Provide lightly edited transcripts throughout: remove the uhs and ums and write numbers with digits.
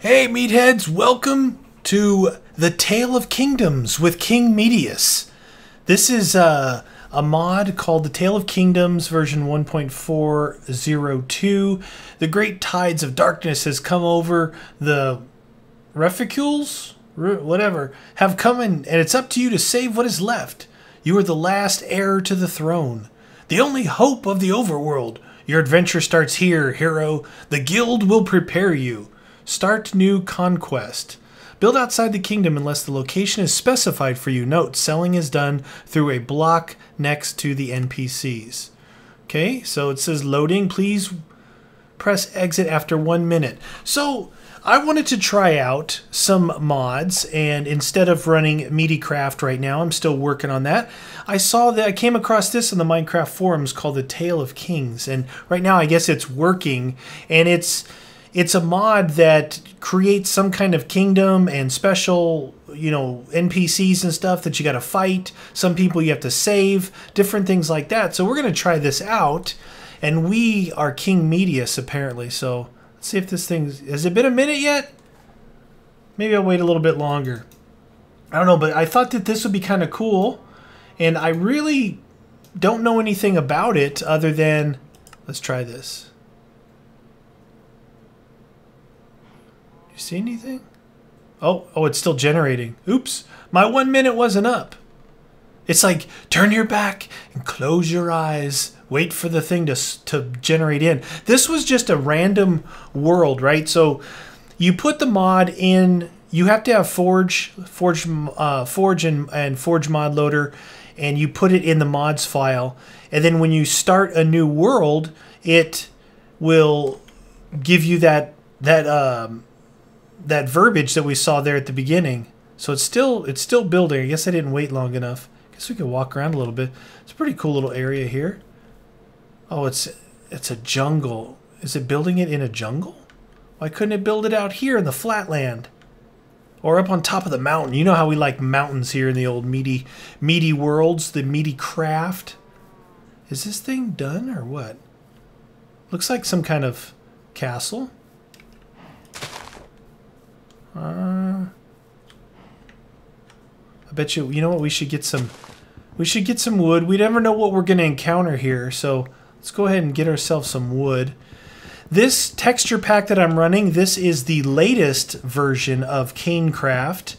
Hey meatheads, welcome to The Tale of Kingdoms with King Medius. This is a mod called The Tale of Kingdoms version 1.402. The great tides of darkness has come over the reficules, whatever, have come in, and it's up to you to save what is left. You are the last heir to the throne, the only hope of the overworld. Your adventure starts here, hero. The guild will prepare you. Start new conquest. Build outside the kingdom unless the location is specified for you. Note, selling is done through a block next to the NPCs. Okay, so it says loading. Please press exit after 1 minute. So I wanted to try out some mods, and instead of running MeatyCraft right now, I'm still working on that. I came across this in the Minecraft forums called The Tale of Kings, and right now I guess it's working, and it's a mod that creates some kind of kingdom and special, you know, NPCs and stuff that you got to fight. Some people you have to save, different things like that. So we're going to try this out, and we are King Medius apparently. So let's see if this thing's... Has it been a minute yet? Maybe I'll wait a little bit longer. I don't know, but I thought that this would be kind of cool, and I really don't know anything about it other than... Let's try this. See anything? Oh, it's still generating. Oops, my 1 minute wasn't up. It's like, turn your back and close your eyes. Wait for the thing to generate in. This was just a random world, right? So you put the mod in. You have to have forge and forge mod loader, and you put it in the mods file. And then when you start a new world, it will give you that verbiage that we saw there at the beginning. So it's still building. I guess I didn't wait long enough. I guess we can walk around a little bit. It's a pretty cool little area here. Oh, it's a jungle. Is it building it in a jungle? Why couldn't it build it out here in the flatland? Or up on top of the mountain? You know how we like mountains here in the old meaty worlds, the MeatyCraft. Is this thing done or what? Looks like some kind of castle. I bet you, you know what, we should get some wood. We never know what we're going to encounter here, so let's go ahead and get ourselves some wood. This texture pack that I'm running, this is the latest version of Canecraft.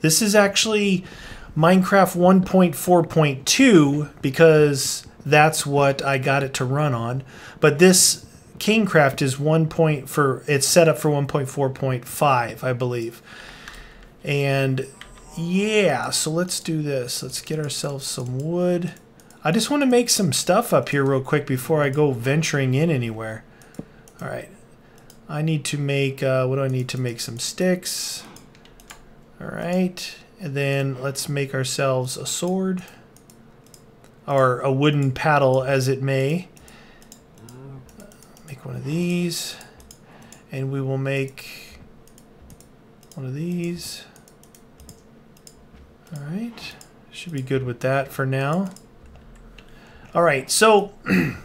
This is actually Minecraft 1.4.2 because that's what I got it to run on, but this Canecraft is it's set up for 1.4.5, I believe. And yeah, so let's do this. Let's get ourselves some wood. I just want to make some stuff up here real quick before I go venturing in anywhere. All right, I need to make what do I need to make? Some sticks. All right, and then let's make ourselves a sword, or a wooden paddle as it may. Make one of these, and we will make one of these. All right, should be good with that for now. All right, so I'm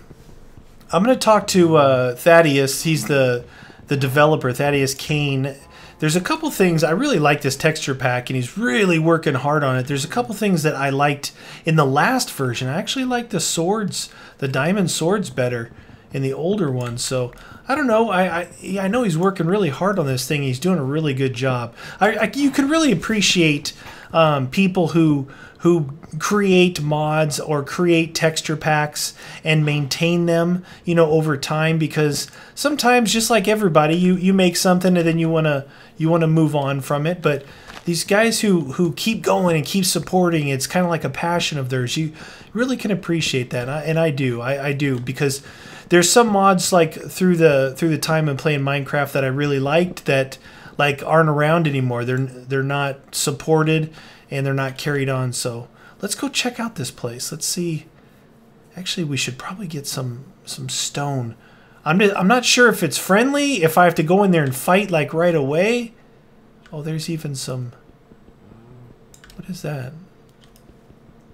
going to talk to Thaddeus. He's the developer, Thaddeus Kane. There's a couple things. I really like this texture pack, and he's really working hard on it. There's a couple things that I liked in the last version. I actually like the swords, the diamond swords, better in the older one. So I don't know, I know he's working really hard on this thing. He's doing a really good job. You can really appreciate people who create mods or create texture packs and maintain them, you know, over time, because sometimes, just like everybody, you make something and then you wanna move on from it. But these guys who keep going and keep supporting, it's kind of like a passion of theirs. You really can appreciate that, and I do, because there's some mods like through the time and playing Minecraft that I really liked that like aren't around anymore. They're not supported and they're not carried on. So let's go check out this place. Let's see. Actually, we should probably get some stone. I'm not sure if it's friendly, if I have to go in there and fight like right away. Oh, there's even some... What is that?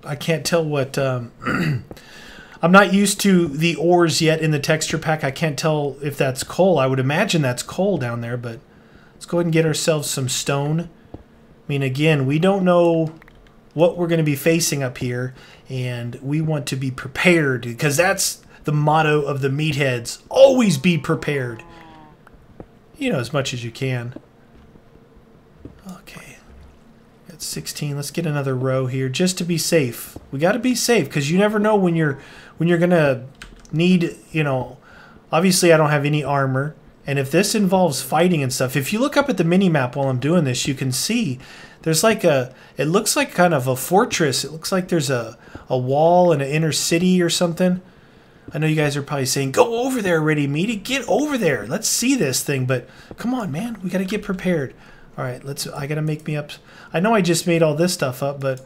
I can't tell what... I'm not used to the ores yet in the texture pack. I can't tell if that's coal. I would imagine that's coal down there, but... Let's Let's go ahead and get ourselves some stone. I mean, again, we don't know what we're going to be facing up here, and we want to be prepared, because that's the motto of the meatheads. Always be prepared. You know, as much as you can. Okay. Got 16. Let's get another row here just to be safe. We got to be safe, because you never know when you're going to need, you know... Obviously, I don't have any armor. And if this involves fighting and stuff, if you look up at the mini-map while I'm doing this, you can see there's like a, it looks like kind of a fortress. It looks like there's a wall in an inner city or something. I know you guys are probably saying, go over there already, Meaty. Get over there. Let's see this thing. But come on, man. We got to get prepared. All right, let's, I got to make me up. I know I just made all this stuff up, but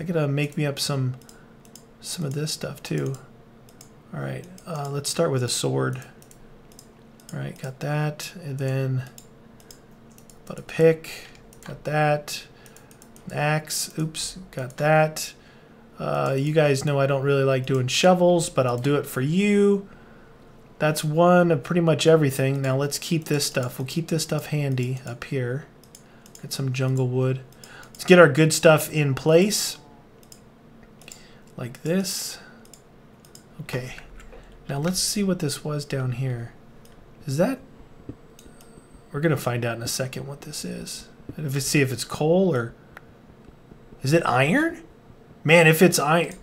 I got to make me up some of this stuff too. All right, let's start with a sword. All right, got that, and then about a pick, got that, an axe, oops, got that. You guys know I don't really like doing shovels, but I'll do it for you. That's one of pretty much everything. Now let's keep this stuff. We'll keep this stuff handy up here. Get some jungle wood. Let's get our good stuff in place, like this. Okay, now let's see what this was down here. Is that... We're going to find out in a second what this is. And if it's, see if it's coal or... Is it iron? Man, if it's iron...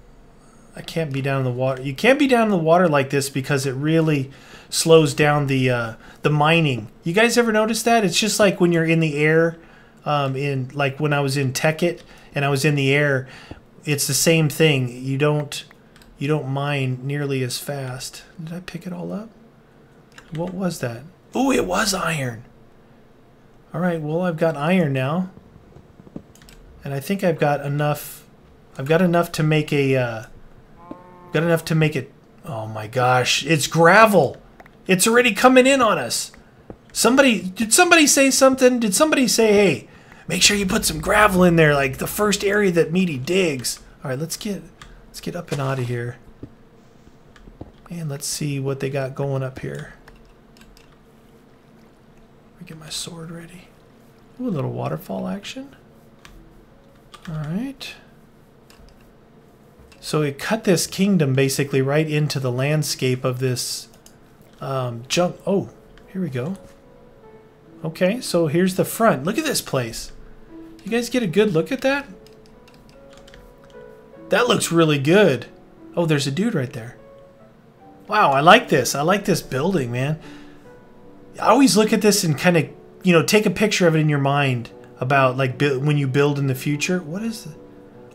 I can't be down in the water. You can't be down in the water like this because it really slows down the mining. You guys ever notice that? It's just like when you're in the air, in like when I was in Tekkit and I was in the air, it's the same thing. You don't mine nearly as fast. Did I pick it all up? What was that? Ooh, it was iron. All right, well, I've got iron now. And I think I've got enough. I've got enough to make a... got enough to make it... Oh, my gosh. It's gravel. It's already coming in on us. Somebody... Did somebody say something? Did somebody say, hey, make sure you put some gravel in there, like the first area that Meaty digs? All right, let's get... Let's get up and out of here. And let's see what they got going up here. Let me get my sword ready. Ooh, a little waterfall action. Alright. So it cut this kingdom basically right into the landscape of this jump. Oh, here we go. Okay, so here's the front. Look at this place. You guys get a good look at that? That looks really good. Oh, there's a dude right there. Wow, I like this. I like this building, man. I always look at this and kind of, you know, take a picture of it in your mind about, like, when you build in the future. What is it?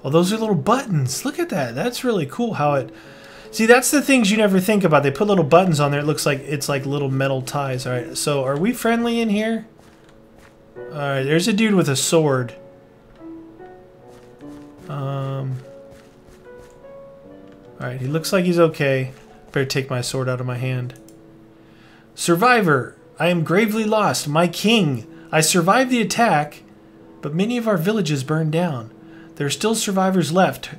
Oh, those are little buttons. Look at that. That's really cool how it... See, that's the things you never think about. They put little buttons on there. It looks like it's like little metal ties. All right, so are we friendly in here? All right, there's a dude with a sword. Alright, he looks like he's okay. Better take my sword out of my hand. Survivor, I am gravely lost, my king. I survived the attack, but many of our villages burned down. There are still survivors left.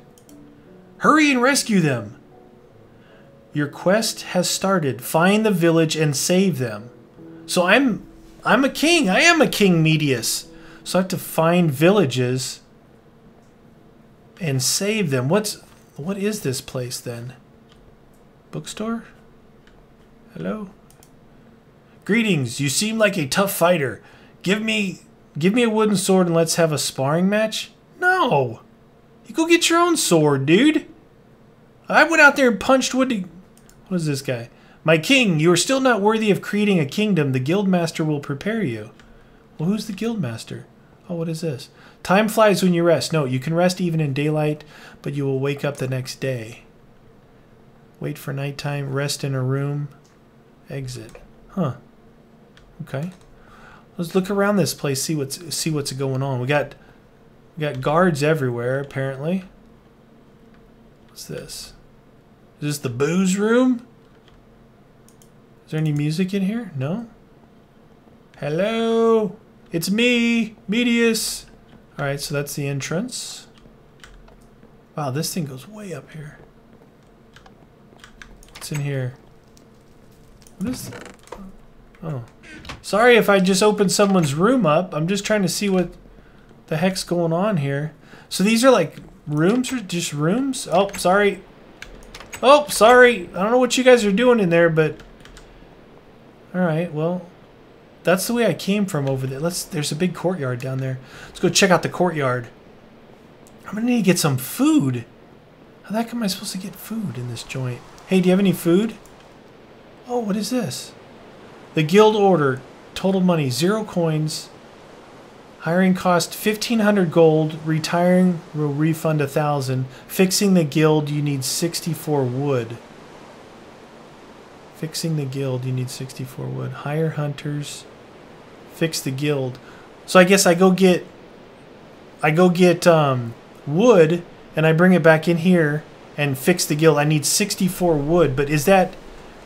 Hurry and rescue them. Your quest has started. Find the village and save them. So I'm a king. I am a King Medius. So I have to find villages and save them. What is this place then? Bookstore? Hello? Greetings, you seem like a tough fighter. Give me a wooden sword and let's have a sparring match? No! You go get your own sword, dude! I went out there and punched wood to... What is this guy? My king, you are still not worthy of creating a kingdom. The guildmaster will prepare you. Well, who's the guildmaster? Oh, what is this? Time flies when you rest. No, you can rest even in daylight, but you will wake up the next day. Wait for nighttime. Rest in a room. Exit. Huh. Okay. Let's look around this place. See what's going on. We got guards everywhere apparently. What's this? Is this the booze room? Is there any music in here? No. Hello. It's me, Meatius. All right, so that's the entrance. Wow, this thing goes way up here. What's in here? What is... Oh. Sorry if I just opened someone's room up. I'm just trying to see what the heck's going on here. So these are like rooms or just rooms? Oh, sorry. Oh, sorry. I don't know what you guys are doing in there, but... Alright, well... That's the way I came from over there. There's a big courtyard down there. Let's go check out the courtyard. I'm gonna need to get some food. How the heck am I supposed to get food in this joint? Hey, do you have any food? Oh, what is this? The guild order. Total money, 0 coins. Hiring cost 1,500 gold. Retiring will refund 1,000. Fixing the guild, you need 64 wood. Fixing the guild, you need 64 wood. Hire hunters. Fix the guild. So I guess I go get wood, and I bring it back in here and fix the guild. I need 64 wood, but is that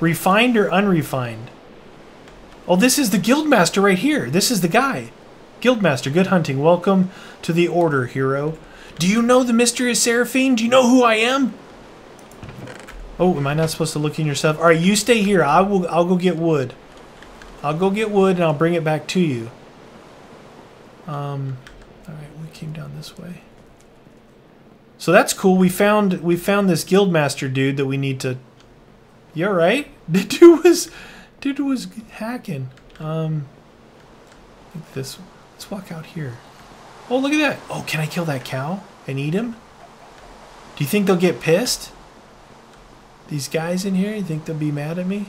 refined or unrefined? Oh, this is the guildmaster right here. This is the guy. Guildmaster, good hunting. Welcome to the order, hero. Do you know the mystery of Seraphine? Do you know who I am? Oh, am I not supposed to look in yourself? All right, you stay here. I'll go get wood. I'll go get wood, and I'll bring it back to you. All right, we came down this way. So that's cool. We found this guildmaster dude that we need to. You all right? Dude was hacking. I think this. Let's walk out here. Oh, look at that. Oh, can I kill that cow and eat him? Do you think they'll get pissed? These guys in here, you think they'll be mad at me?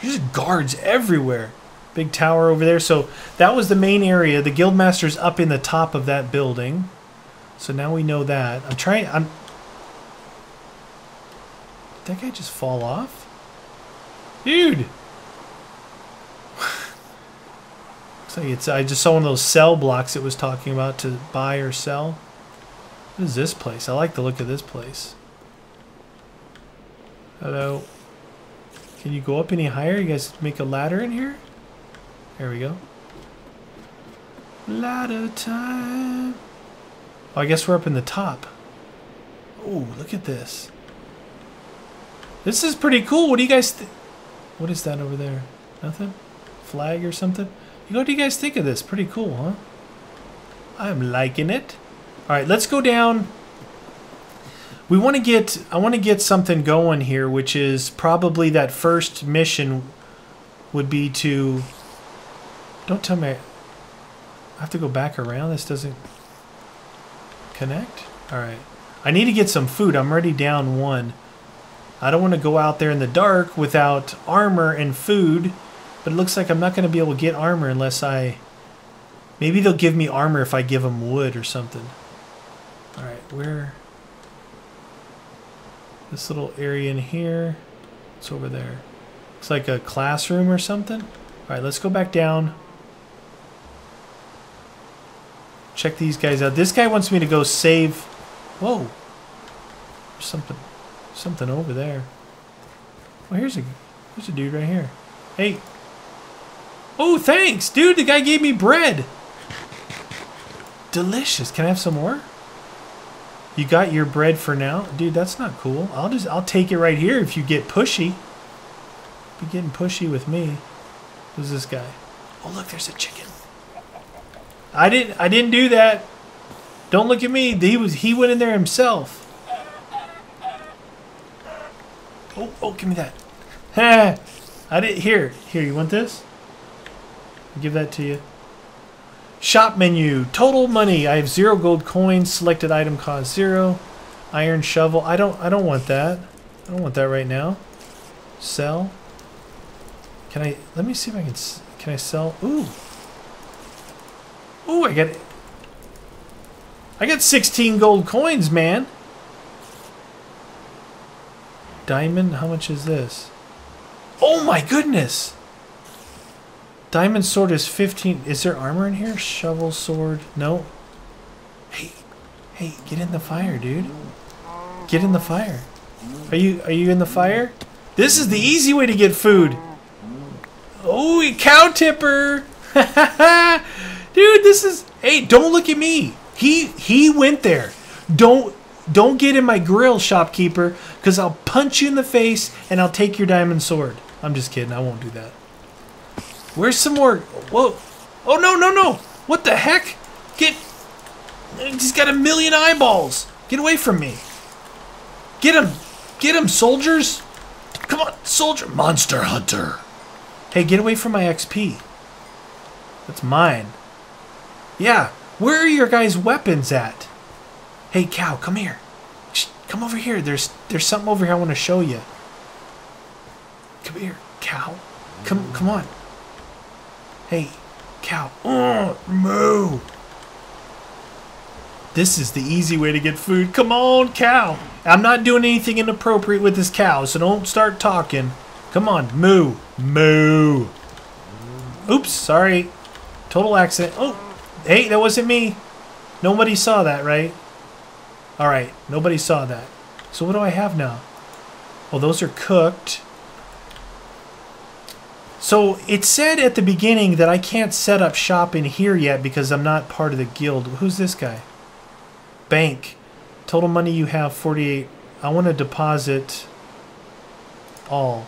There's just guards everywhere. Big tower over there. So that was the main area. The guildmaster's up in the top of that building. So now we know that. Did that guy just fall off? Dude! Looks like it's... I just saw one of those sell blocks it was talking about to buy or sell. What is this place? I like the look of this place. Hello. Can you go up any higher? You guys make a ladder in here? There we go. Ladder time. Oh, I guess we're up in the top. Oh, look at this. This is pretty cool. What do you guys think? What is that over there? Nothing? Flag or something? You know, what do you guys think of this? Pretty cool, huh? I'm liking it. Alright, let's go down. I want to get something going here, which is probably that first mission would be to... Don't tell me I have to go back around. This doesn't connect. All right. I need to get some food. I'm already down 1. I don't want to go out there in the dark without armor and food, but it looks like I'm not going to be able to get armor unless I... Maybe they'll give me armor if I give them wood or something. All right, where... This little area in here. It's over there. It's like a classroom or something. Alright, let's go back down. Check these guys out. This guy wants me to go save... Whoa! There's something over there. Oh, here's a dude right here. Hey! Oh, thanks! Dude, the guy gave me bread! Delicious! Can I have some more? You got your bread for now? Dude, that's not cool. I'll take it right here if you get pushy. Be getting pushy with me. Who's this guy? Oh look, there's a chicken. I didn't do that. Don't look at me. He went in there himself. Oh, give me that. Ha! I didn't here, you want this? I'll give that to you. Shop menu, total money. I have 0 gold coins. Selected item cost 0. Iron shovel. I don't want that. I don't want that right now. Sell. Can I? Let me see if I can. Can I sell? Ooh. Ooh, I got it. I got 16 gold coins, man. Diamond. How much is this? Oh my goodness. Diamond sword is 15. Is there armor in here? Shovel sword. No. Hey, get in the fire, dude. Get in the fire. Are you in the fire? This is the easy way to get food. Oh, a cow tipper. Dude, this is... Hey, don't look at me. He went there. Don't get in my grill, shopkeeper, because I'll punch you in the face and I'll take your diamond sword. I'm just kidding. I won't do that. Where's some more? Whoa. Oh, no, no, no. What the heck? Get... He's got a million eyeballs. Get away from me. Get him. Get him, soldiers. Come on, soldier. Monster hunter. Hey, get away from my XP. That's mine. Yeah. Where are your guys' weapons at? Hey, cow, come here. Shh, come over here. There's something over here I want to show you. Come here, cow. Come on. Hey, cow. Oh, moo. This is the easy way to get food. Come on, cow. I'm not doing anything inappropriate with this cow, so don't start talking. Come on, moo. Moo. Oops, sorry. Total accident. Oh, hey, that wasn't me. Nobody saw that, right? All right, nobody saw that. So what do I have now? Well, those are cooked. So it said at the beginning that I can't set up shop in here yet because I'm not part of the guild. Who's this guy? Bank. Total money you have, 48. I want to deposit all.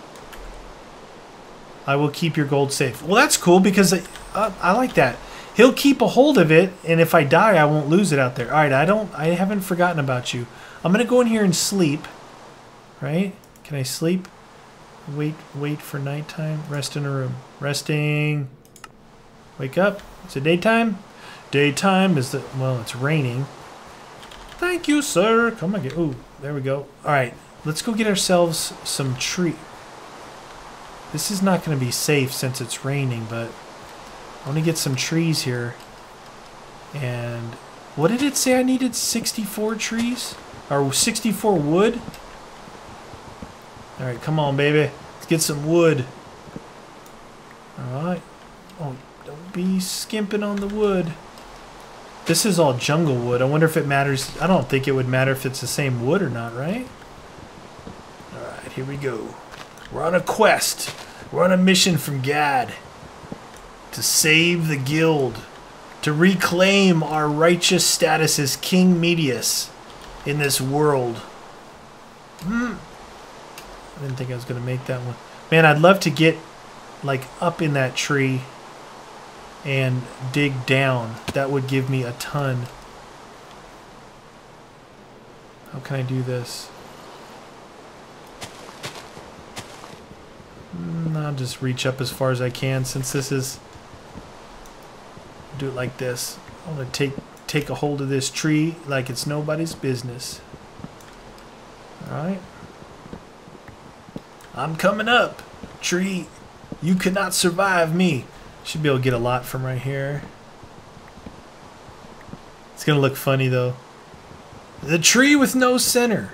I will keep your gold safe. Well, that's cool because I like that. He'll keep a hold of it, and if I die, I won't lose it out there. All right, I haven't forgotten about you. I'm going to go in here and sleep. Right? Can I sleep? Wait for nighttime. Rest in a room. Resting. Wake up. Is it daytime? Daytime is the... Well, it's raining. Thank you, sir. Come on, get... Ooh, there we go. All right, let's go get ourselves some tree. This is not going to be safe since it's raining, but... I want to get some trees here. And what did it say I needed? 64 trees? Or 64 wood? Alright, come on, baby. Let's get some wood. Alright. Oh, don't be skimping on the wood. This is all jungle wood. I wonder if it matters. I don't think it would matter if it's the same wood or not, right? Alright, here we go. We're on a quest. We're on a mission from God. To save the guild, to reclaim our righteous status as King Medius in this world. I didn't think I was going to make that one. Man, I'd love to get like up in that tree and dig down. That would give me a ton. How can I do this? I'll just reach up as far as I can since this is... Do it like this. I'm gonna take a hold of this tree like it's nobody's business. Alright. I'm coming up. Tree, you cannot survive me. Should be able to get a lot from right here. It's gonna look funny though. The tree with no center.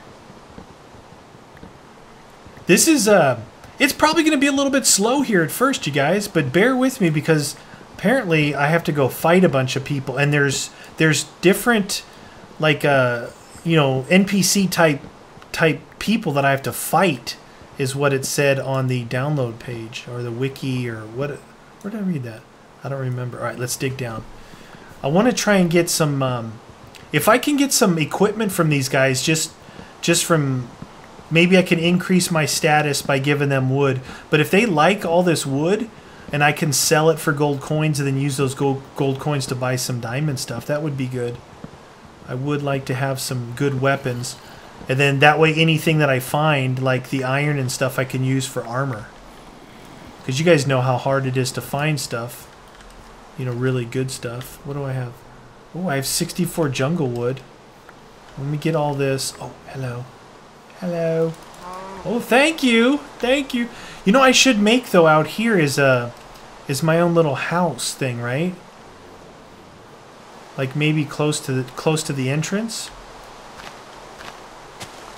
This is it's probably gonna be a little bit slow here at first, you guys, but bear with me because apparently, I have to go fight a bunch of people, and there's different, like, you know, NPC type people that I have to fight, is what it said on the download page or the wiki or what. Where did I read that? I don't remember. All right, let's dig down. I want to try and get some. If I can get some equipment from these guys, just from. Maybe I can increase my status by giving them wood. But if they like all this wood. And I can sell it for gold coins and then use those gold coins to buy some diamond stuff. That would be good. I would like to have some good weapons. And then that way anything that I find, like the iron and stuff, I can use for armor. Because you guys know how hard it is to find stuff. You know, really good stuff. What do I have? Oh, I have 64 jungle wood. Let me get all this. Oh, hello. Hello. Oh, thank you. Thank you. You know what I should make, though, out here is a... Is my own little house thing, right? Like maybe close to the entrance.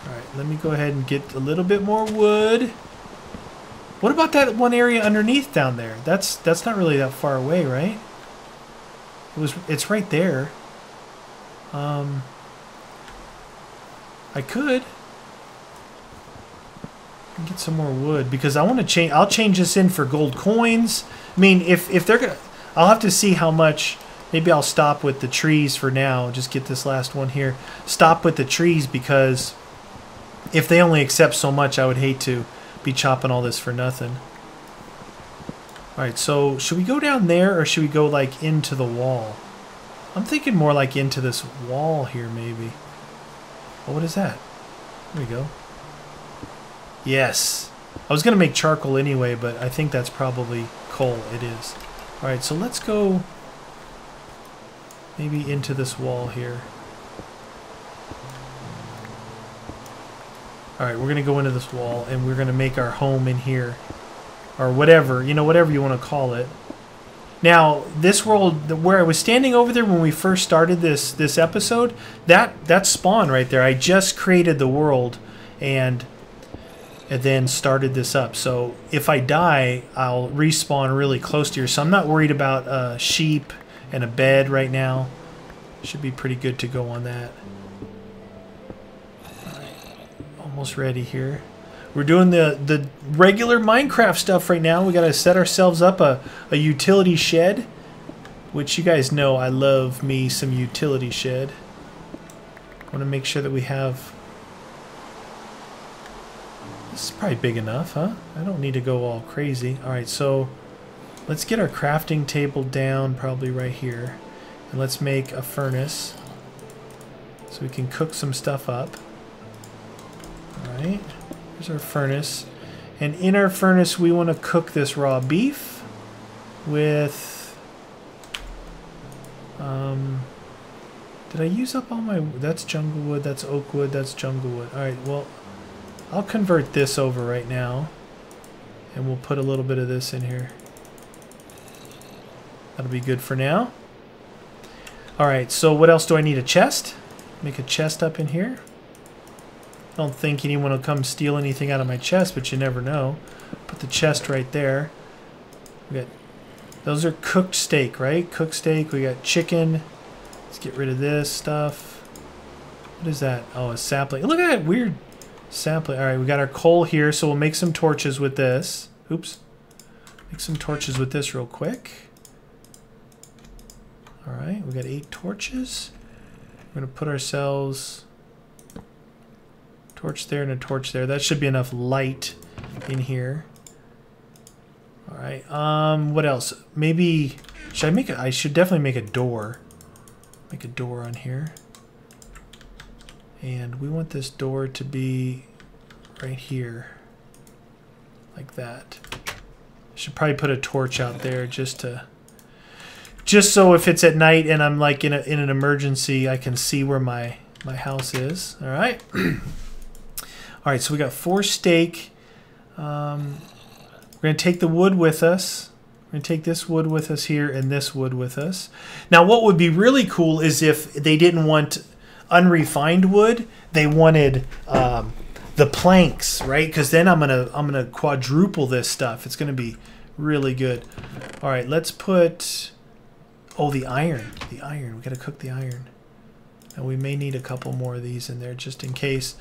All right, let me go ahead and get a little bit more wood. What about that one area underneath down there? That's not really that far away, right? It's right there. I could get some more wood because I want to change. I'll change this in for gold coins. I mean, if they're gonna, I'll have to see how much. Maybe I'll stop with the trees for now. Just get this last one here. Stop with the trees because if they only accept so much, I would hate to be chopping all this for nothing. Alright, so should we go down there or should we go like into the wall? I'm thinking more like into this wall here maybe. Oh, what is that? There we go. Yes. I was going to make charcoal anyway, but I think that's probably coal. It is. Alright, so let's go maybe into this wall here. Alright, we're going to go into this wall and we're going to make our home in here. Or whatever, you know, whatever you want to call it. Now, this world, where I was standing over there when we first started this episode, that spawn right there, I just created the world and then started this up. So if I die, I'll respawn really close to here. So I'm not worried about sheep and a bed right now. Should be pretty good to go on that. All right. Almost ready here. We're doing the regular Minecraft stuff right now. We got to set ourselves up a utility shed, which you guys know I love me some utility shed. I want to make sure that we have... This is probably big enough, huh? I don't need to go all crazy. Alright, so let's get our crafting table down probably right here. And let's make a furnace so we can cook some stuff up. Alright. Here's our furnace, and in our furnace we want to cook this raw beef with did I use up all my... That's jungle wood, that's oak wood, that's jungle wood. Alright, well I'll convert this over right now and we'll put a little bit of this in here. That'll be good for now. Alright, so what else do I need? A chest? Make a chest up in here. I don't think anyone will come steal anything out of my chest, but you never know. Put the chest right there. We got... Those are cooked steak, right? Cooked steak. We got chicken. Let's get rid of this stuff. What is that? Oh, a sapling. Look at that weird sapling. Alright, we got our coal here, so we'll make some torches with this. Oops. Make some torches with this real quick. Alright, we got 8 torches. We're going to put ourselves... torch there and a torch there. That should be enough light in here. All right. What else? Maybe should I make a... I should definitely make a door. Make a door on here. And we want this door to be right here, like that. I should probably put a torch out there just so if it's at night and I'm like in an emergency, I can see where my house is. All right. Alright, so we got 4 steak. We're going to take the wood with us. We're going to take this wood with us here and this wood with us. Now, what would be really cool is if they didn't want unrefined wood. They wanted the planks, right? Because then I'm gonna quadruple this stuff. It's going to be really good. Alright, let's put... Oh, the iron. The iron. We got to cook the iron. And we may need a couple more of these in there just in case...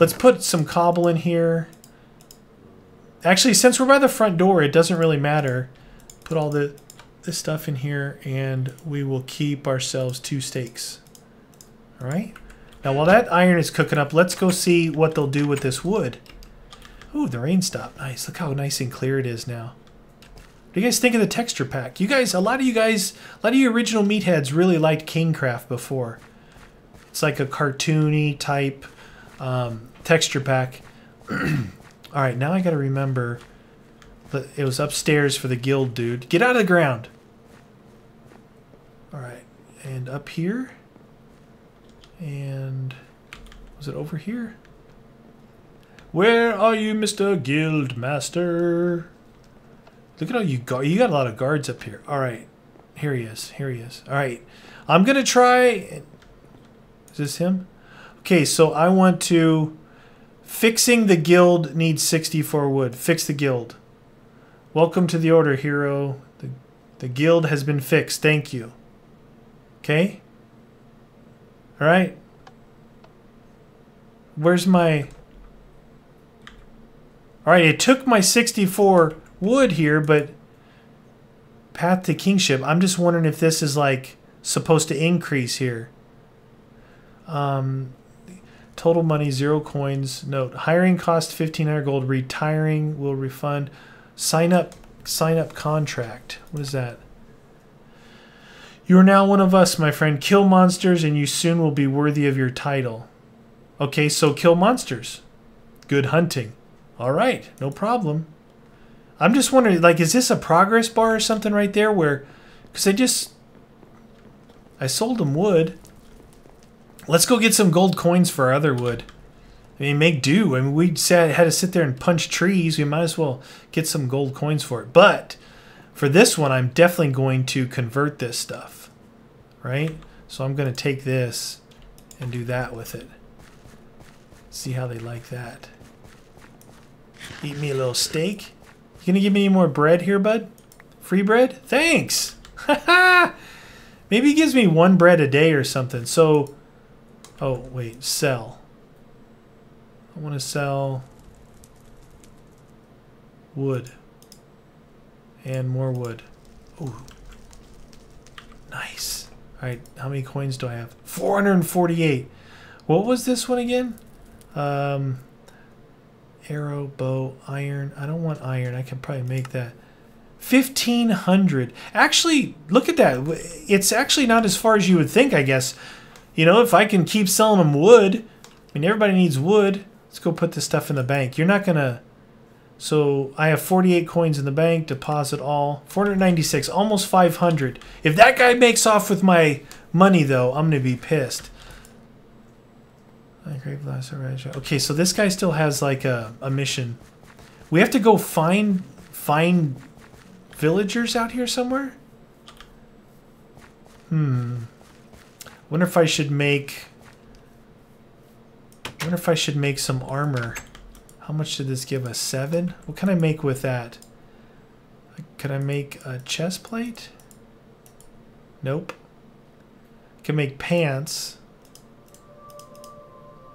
Let's put some cobble in here. Actually, since we're by the front door, it doesn't really matter. Put all this stuff in here, and we will keep ourselves 2 steaks. All right. Now, while that iron is cooking up, let's go see what they'll do with this wood. Ooh, the rain stopped. Nice. Look how nice and clear it is now. What do you guys think of the texture pack? A lot of you original meatheads really liked Canecraft before. It's like a cartoony type... texture pack. Alright, now I gotta remember that it was upstairs for the guild dude. Get out of the ground! Alright, and up here. And... was it over here? Where are you, Mr. Guild Master? Look at how you got a lot of guards up here. Alright, here he is, here he is. Alright, I'm gonna try... Is this him? Okay, so I want to... Fixing the guild needs 64 wood. Fix the guild. Welcome to the order, hero. The guild has been fixed. Thank you. Okay? Alright. Where's my... Alright, it took my 64 wood here, but... Path to kingship. I'm just wondering if this is, like, supposed to increase here. Total money 0 coins. Note: hiring cost 1500 gold. Retiring will refund. Sign up Sign up contract. What is that? You are now one of us, my friend. Kill monsters and you soon will be worthy of your title. Okay, so kill monsters. Good hunting. All right, no problem. I'm just wondering, like, is this a progress bar or something right there where... Because I sold them wood. Let's go get some gold coins for our other wood. I mean, make do. I mean, we had to sit there and punch trees. We might as well get some gold coins for it. But for this one, I'm definitely going to convert this stuff, right? So I'm going to take this and do that with it. See how they like that. Eat me a little steak. You going to give me any more bread here, bud? Free bread? Thanks! Maybe he gives me one bread a day or something. So, oh, wait, sell. I want to sell wood and more wood. Oh, nice. All right, how many coins do I have? 448. What was this one again? Arrow, bow, iron. I don't want iron. I can probably make that. 1,500. Actually, look at that. It's actually not as far as you would think, I guess. You know, if I can keep selling them wood. I mean, everybody needs wood. Let's go put this stuff in the bank. You're not going to... So I have 48 coins in the bank. Deposit all. 496. Almost 500. If that guy makes off with my money, though, I'm going to be pissed. Okay, so this guy still has, like, a mission. We have to go find villagers out here somewhere? Wonder if I should make... I wonder if I should make some armor. How much did this give us? 7? What can I make with that? Can I make a chest plate? Nope. Can make pants.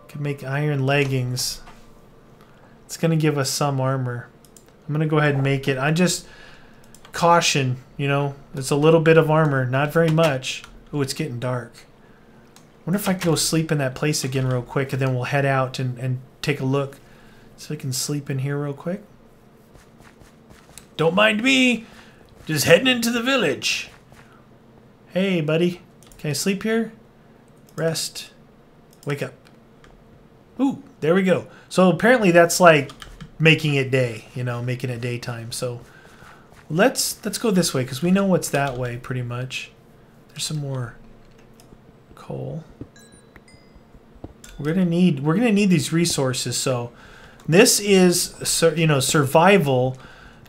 Can make iron leggings. It's going to give us some armor. I'm going to go ahead and make it. I just... Caution, you know. It's a little bit of armor. Not very much. Oh, it's getting dark. Wonder if I can go sleep in that place again real quick, and then we'll head out and take a look. So I can sleep in here real quick. Don't mind me. Just heading into the village. Hey, buddy. Can I sleep here? Rest. Wake up. Ooh, there we go. So apparently that's like making it day, you know, making it daytime. So let's go this way because we know what's that way pretty much. There's some more... coal. We're gonna need these resources. So this is, you know, survival.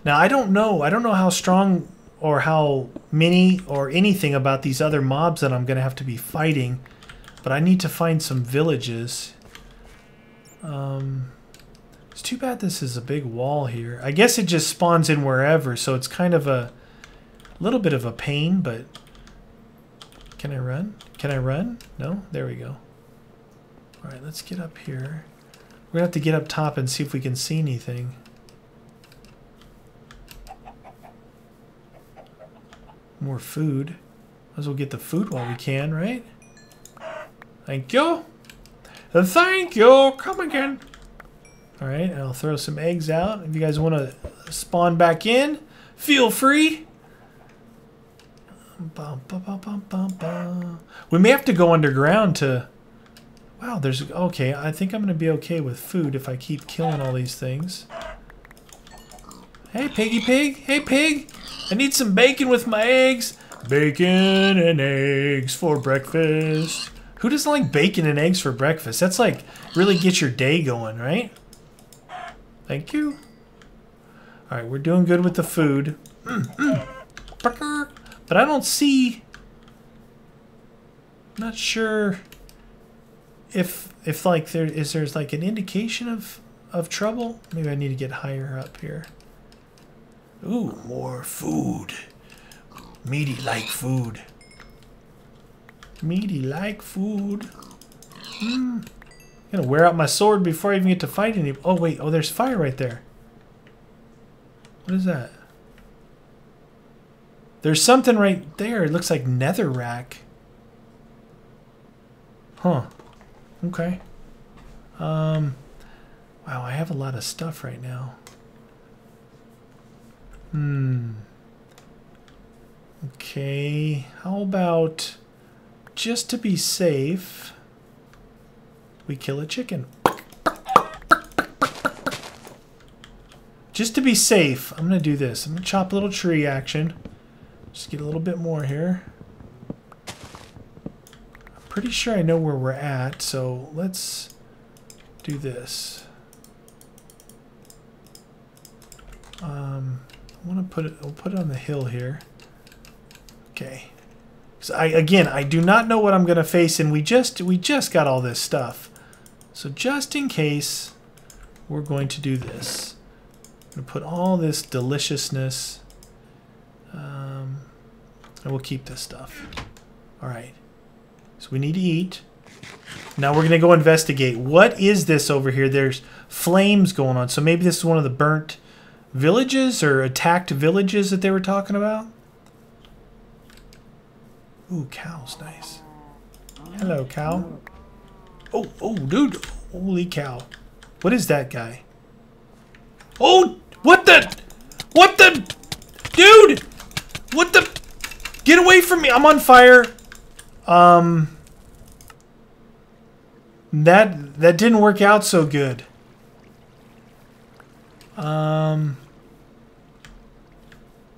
Now I don't know how strong or how many or anything about these other mobs that I'm gonna have to be fighting, but I need to find some villages. It's too bad this is a big wall here. I guess it just spawns in wherever, so it's kind of a little bit of a pain, but. Can I run? Can I run? No? There we go. Alright, let's get up here. We're going to have to get up top and see if we can see anything. More food. Might as well get the food while we can, right? Thank you! Thank you! Come again! Alright, I'll throw some eggs out. If you guys want to spawn back in, feel free! We may have to go underground to... Wow, there's... Okay, I think I'm going to be okay with food if I keep killing all these things. Hey, piggy pig. Hey, pig. I need some bacon with my eggs. Bacon and eggs for breakfast. Who doesn't like bacon and eggs for breakfast? That's like really get your day going, right? Thank you. All right, we're doing good with the food. But I don't see... Not sure if like there's like an indication of trouble. Maybe I need to get higher up here. Ooh, more food. Meaty like food. Meaty like food. I'm gonna wear out my sword before I even get to fight any. Oh wait, oh there's fire right there. What is that? There's something right there. It looks like netherrack. Huh. Okay. Wow, I have a lot of stuff right now. Okay, how about, just to be safe, we kill a chicken. Just to be safe, I'm gonna do this. I'm gonna chop a little tree action. Just get a little bit more here. I'm pretty sure I know where we're at, so let's do this. I want to put it. We'll put it on the hill here. Okay. So I do not know what I'm gonna face, and we just got all this stuff. So just in case, we're going to do this. I'm gonna put all this deliciousness, and we'll keep this stuff. All right. So we need to eat. Now we're gonna go investigate. What is this over here? There's flames going on. So maybe this is one of the burnt villages or attacked villages that they were talking about. Ooh, cows, nice. Hello, cow. Oh, dude, holy cow. What is that guy? Oh, what the, dude, what the, get away from me, I'm on fire. That didn't work out so good.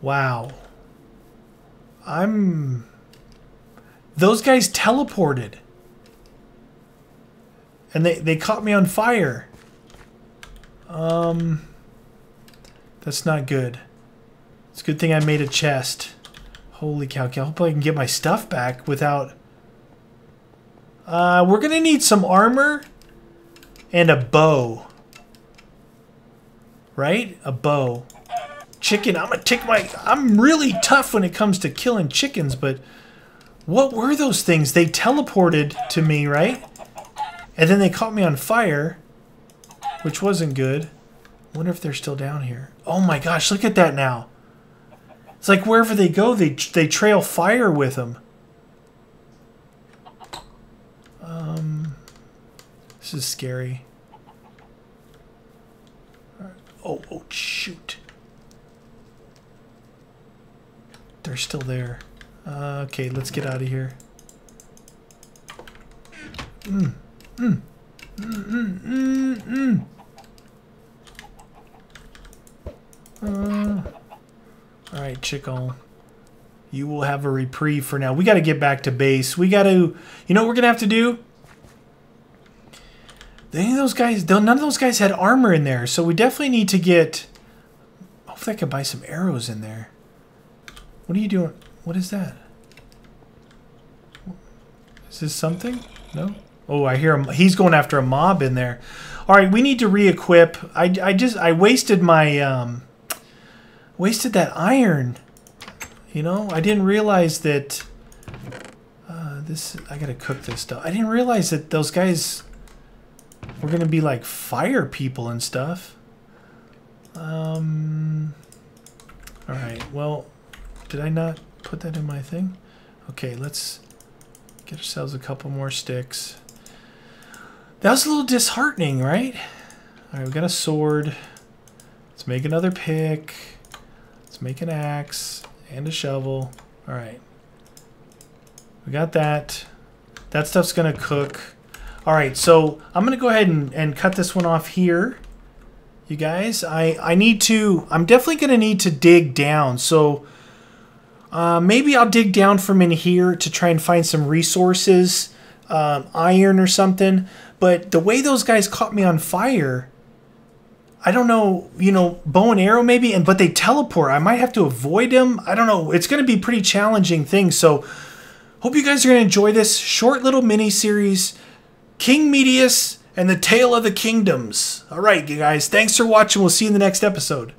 Wow. Those guys teleported. And they caught me on fire. That's not good. It's a good thing I made a chest. Holy cow, I hope I can get my stuff back without... we're gonna need some armor and a bow. Right? A bow. Chicken, I'm really tough when it comes to killing chickens, but... What were those things? They teleported to me, right? And then they caught me on fire, which wasn't good. I wonder if they're still down here. Oh my gosh, look at that now. It's like wherever they go, they trail fire with them. This is scary. All right. Oh, shoot. They're still there. Okay, let's get out of here. All right, Chico. You will have a reprieve for now. We got to get back to base. We got to... You know what we're going to have to do? None of those guys had armor in there, so we definitely need to get... Hopefully I can buy some arrows in there. What are you doing... What is that? Is this something? No? Oh, I hear him. He's going after a mob in there. All right, we need to re-equip. I wasted my, wasted that iron. You know, I didn't realize that, I gotta cook this stuff. I didn't realize that those guys were gonna be like fire people and stuff. All right, well, did I not put that in my thing? Okay, let's get ourselves a couple more sticks. That was a little disheartening, right? All right, we got a sword. Let's make another pick. Let's make an axe and a shovel. All right, we got that. That stuff's gonna cook. All right, so I'm gonna go ahead and cut this one off here. You guys, I'm definitely gonna need to dig down. So maybe I'll dig down from in here to try and find some resources, iron or something. But the way those guys caught me on fire, I don't know, you know, bow and arrow maybe, but they teleport. I might have to avoid them. I don't know. It's going to be pretty challenging thing. So hope you guys are going to enjoy this short little mini-series, King Medius and the Tale of the Kingdoms. All right, you guys, thanks for watching. We'll see you in the next episode.